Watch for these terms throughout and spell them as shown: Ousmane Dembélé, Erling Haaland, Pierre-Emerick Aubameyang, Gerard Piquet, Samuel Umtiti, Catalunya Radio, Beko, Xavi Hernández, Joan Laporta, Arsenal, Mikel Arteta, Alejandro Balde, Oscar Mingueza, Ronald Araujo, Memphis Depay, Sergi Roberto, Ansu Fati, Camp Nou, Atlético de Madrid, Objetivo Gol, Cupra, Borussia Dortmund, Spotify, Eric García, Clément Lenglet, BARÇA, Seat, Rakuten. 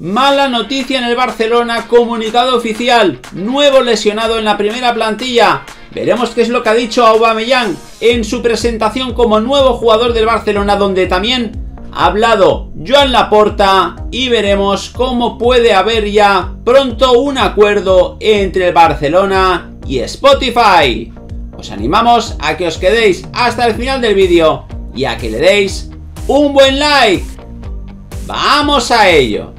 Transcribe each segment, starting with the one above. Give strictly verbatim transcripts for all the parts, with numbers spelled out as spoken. Mala noticia en el Barcelona, comunicado oficial, nuevo lesionado en la primera plantilla. Veremos qué es lo que ha dicho Aubameyang en su presentación como nuevo jugador del Barcelona, donde también ha hablado Joan Laporta, y veremos cómo puede haber ya pronto un acuerdo entre el Barcelona y Spotify. Os animamos a que os quedéis hasta el final del vídeo y a que le deis un buen like. ¡Vamos a ello!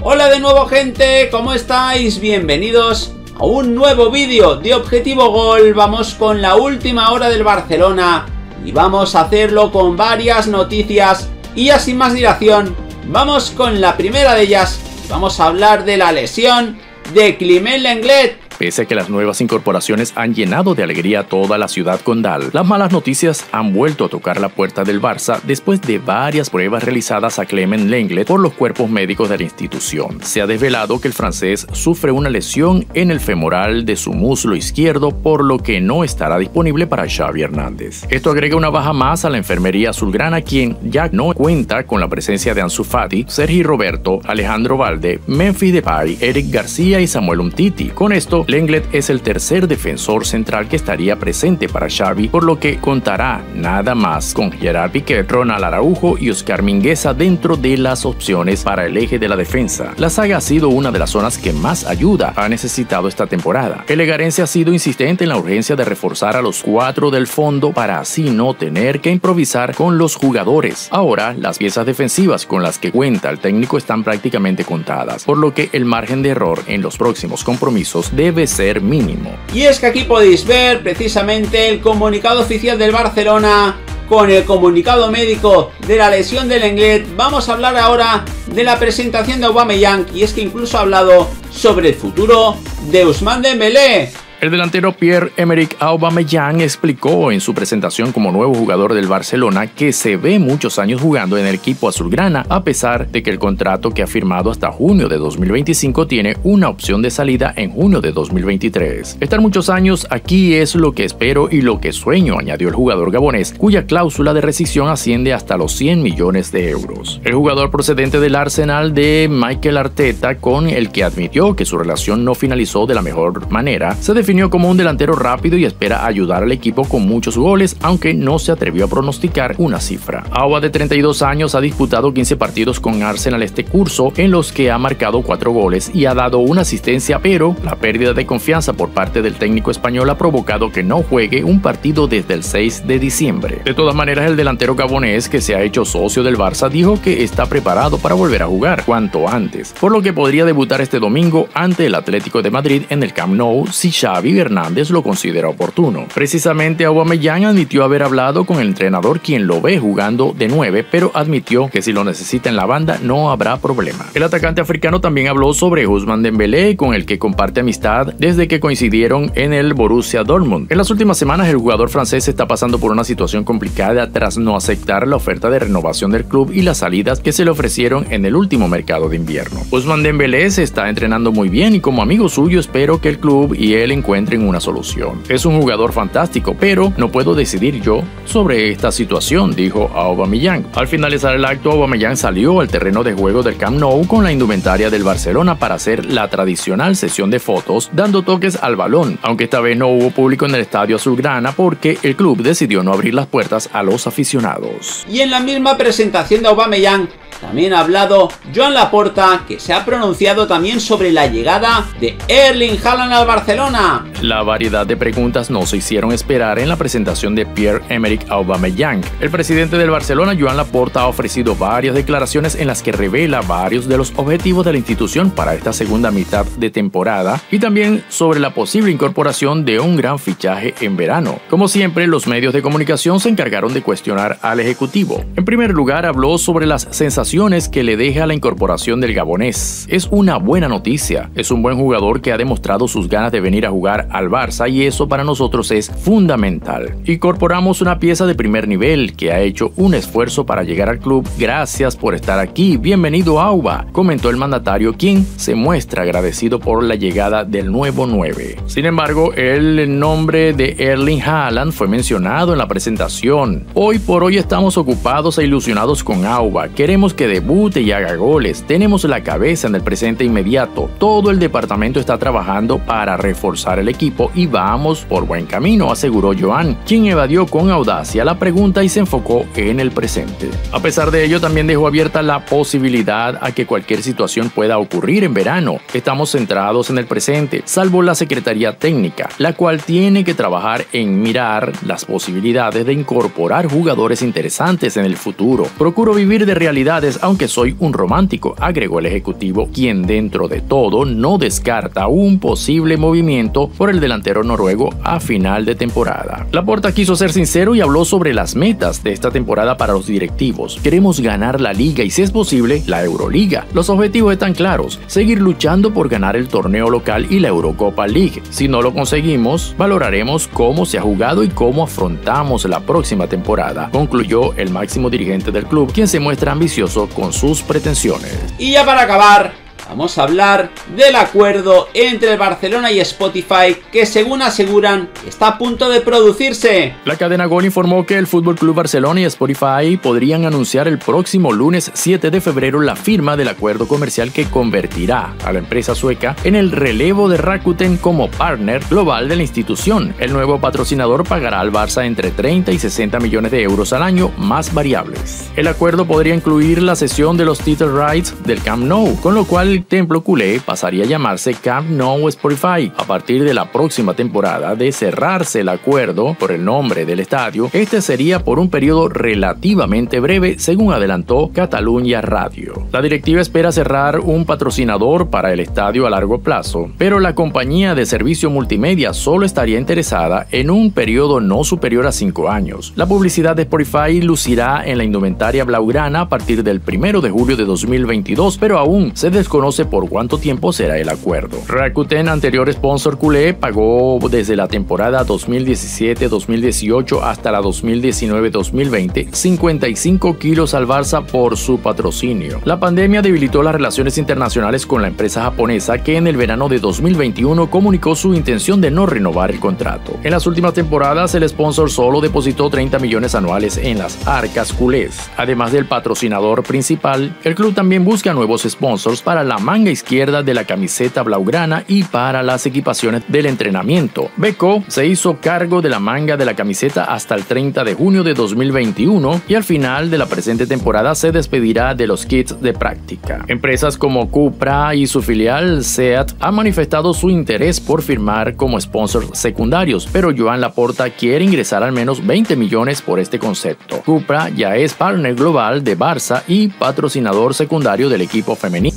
Hola de nuevo, gente, ¿cómo estáis? Bienvenidos a un nuevo vídeo de Objetivo Gol. Vamos con la última hora del Barcelona y vamos a hacerlo con varias noticias, y ya sin más dilación vamos con la primera de ellas. Vamos a hablar de la lesión de Clément Lenglet. Pese a que las nuevas incorporaciones han llenado de alegría toda la ciudad condal, las malas noticias han vuelto a tocar la puerta del Barça después de varias pruebas realizadas a Clément Lenglet por los cuerpos médicos de la institución. Se ha desvelado que el francés sufre una lesión en el femoral de su muslo izquierdo, por lo que no estará disponible para Xavi Hernández. Esto agrega una baja más a la enfermería azulgrana, quien ya no cuenta con la presencia de Ansu Fati, Sergi Roberto, Alejandro Balde, Memphis Depay, Eric García y Samuel Umtiti. Con esto, Lenglet es el tercer defensor central que estaría presente para Xavi, por lo que contará nada más con Gerard Piquet, Ronald Araujo y Oscar Mingueza dentro de las opciones para el eje de la defensa. La saga ha sido una de las zonas que más ayuda ha necesitado esta temporada. El egarense ha sido insistente en la urgencia de reforzar a los cuatro del fondo para así no tener que improvisar con los jugadores. Ahora, las piezas defensivas con las que cuenta el técnico están prácticamente contadas, por lo que el margen de error en los próximos compromisos debe ser mínimo. Y es que aquí podéis ver precisamente el comunicado oficial del Barcelona con el comunicado médico de la lesión de Lenglet. Vamos a hablar ahora de la presentación de Aubameyang, y es que incluso ha hablado sobre el futuro de Ousmane Dembélé. El delantero Pierre-Emerick Aubameyang explicó en su presentación como nuevo jugador del Barcelona que se ve muchos años jugando en el equipo azulgrana, a pesar de que el contrato que ha firmado hasta junio de dos mil veinticinco tiene una opción de salida en junio de dos mil veintitrés. Estar muchos años aquí es lo que espero y lo que sueño, añadió el jugador gabonés, cuya cláusula de rescisión asciende hasta los cien millones de euros. El jugador procedente del Arsenal de Mikel Arteta, con el que admitió que su relación no finalizó de la mejor manera, se defendió definió como un delantero rápido y espera ayudar al equipo con muchos goles, aunque no se atrevió a pronosticar una cifra. Aubameyang, de treinta y dos años, ha disputado quince partidos con Arsenal este curso, en los que ha marcado cuatro goles y ha dado una asistencia, pero la pérdida de confianza por parte del técnico español ha provocado que no juegue un partido desde el seis de diciembre. De todas maneras, el delantero gabonés, que se ha hecho socio del Barça, dijo que está preparado para volver a jugar cuanto antes, por lo que podría debutar este domingo ante el Atlético de Madrid en el Camp Nou si Xavi Xavi Hernández lo considera oportuno. Precisamente, Aubameyang admitió haber hablado con el entrenador, quien lo ve jugando de nueve, pero admitió que si lo necesita en la banda no habrá problema. El atacante africano también habló sobre Ousmane Dembélé, con el que comparte amistad desde que coincidieron en el Borussia Dortmund. En las últimas semanas, el jugador francés está pasando por una situación complicada tras no aceptar la oferta de renovación del club y las salidas que se le ofrecieron en el último mercado de invierno. Ousmane Dembélé se está entrenando muy bien y, como amigo suyo, espero que el club y él encuentren encuentren una solución. Es un jugador fantástico, pero no puedo decidir yo sobre esta situación, dijo Aubameyang. Al finalizar el acto, Aubameyang salió al terreno de juego del Camp Nou con la indumentaria del Barcelona para hacer la tradicional sesión de fotos, dando toques al balón, aunque esta vez no hubo público en el estadio azulgrana porque el club decidió no abrir las puertas a los aficionados. Y en la misma presentación de Aubameyang también ha hablado Joan Laporta, que se ha pronunciado también sobre la llegada de Erling Haaland al Barcelona. La variedad de preguntas no se hicieron esperar en la presentación de Pierre-Emerick Aubameyang. El presidente del Barcelona, Joan Laporta, ha ofrecido varias declaraciones en las que revela varios de los objetivos de la institución para esta segunda mitad de temporada, y también sobre la posible incorporación de un gran fichaje en verano. Como siempre, los medios de comunicación se encargaron de cuestionar al ejecutivo. En primer lugar, habló sobre las sensaciones que le deja la incorporación del gabonés. Es una buena noticia. Es un buen jugador que ha demostrado sus ganas de venir a jugar al Barça, y eso para nosotros es fundamental. Incorporamos una pieza de primer nivel que ha hecho un esfuerzo para llegar al club. Gracias por estar aquí, bienvenido Auba, comentó el mandatario, quien se muestra agradecido por la llegada del nuevo nueve. Sin embargo, el nombre de Erling Haaland fue mencionado en la presentación. Hoy por hoy estamos ocupados e ilusionados con Auba, queremos que debute y haga goles, tenemos la cabeza en el presente inmediato, todo el departamento está trabajando para reforzar el equipo y vamos por buen camino, aseguró Joan, quien evadió con audacia la pregunta y se enfocó en el presente. A pesar de ello, también dejó abierta la posibilidad a que cualquier situación pueda ocurrir en verano. Estamos centrados en el presente, salvo la Secretaría Técnica, la cual tiene que trabajar en mirar las posibilidades de incorporar jugadores interesantes en el futuro. Procuro vivir de realidades, aunque soy un romántico, agregó el ejecutivo, quien dentro de todo no descarta un posible movimiento por el delantero noruego a final de temporada. Laporta quiso ser sincero y habló sobre las metas de esta temporada para los directivos. Queremos ganar la liga y, si es posible, la Euroliga. Los objetivos están claros, seguir luchando por ganar el torneo local y la Eurocopa League. Si no lo conseguimos, valoraremos cómo se ha jugado y cómo afrontamos la próxima temporada, concluyó el máximo dirigente del club, quien se muestra ambicioso con sus pretensiones. Y ya para acabar, vamos a hablar del acuerdo entre el Barcelona y Spotify que, según aseguran, está a punto de producirse. La cadena Gol informó que el F C Barcelona y Spotify podrían anunciar el próximo lunes siete de febrero la firma del acuerdo comercial que convertirá a la empresa sueca en el relevo de Rakuten como partner global de la institución. El nuevo patrocinador pagará al Barça entre treinta y sesenta millones de euros al año más variables. El acuerdo podría incluir la cesión de los title rights del Camp Nou, con lo cual el templo culé pasaría a llamarse Camp Nou Spotify. A partir de la próxima temporada, de cerrarse el acuerdo por el nombre del estadio, este sería por un periodo relativamente breve, según adelantó Catalunya Radio. La directiva espera cerrar un patrocinador para el estadio a largo plazo, pero la compañía de servicio multimedia solo estaría interesada en un periodo no superior a cinco años. La publicidad de Spotify lucirá en la indumentaria blaugrana a partir del primero de julio de dos mil veintidós, pero aún se desconoce por cuánto tiempo será el acuerdo. Rakuten, anterior sponsor culé, pagó desde la temporada dos mil diecisiete dos mil dieciocho hasta la dos mil diecinueve dos mil veinte cincuenta y cinco kilos al Barça por su patrocinio. La pandemia debilitó las relaciones internacionales con la empresa japonesa, que en el verano de dos mil veintiuno comunicó su intención de no renovar el contrato. En las últimas temporadas, el sponsor solo depositó treinta millones anuales en las arcas culés. Además del patrocinador principal, el club también busca nuevos sponsors para la manga izquierda de la camiseta blaugrana y para las equipaciones del entrenamiento. Beko se hizo cargo de la manga de la camiseta hasta el treinta de junio de dos mil veintiuno y al final de la presente temporada se despedirá de los kits de práctica. Empresas como Cupra y su filial Seat han manifestado su interés por firmar como sponsors secundarios, pero Joan Laporta quiere ingresar al menos veinte millones por este concepto. Cupra ya es partner global de Barça y patrocinador secundario del equipo femenino.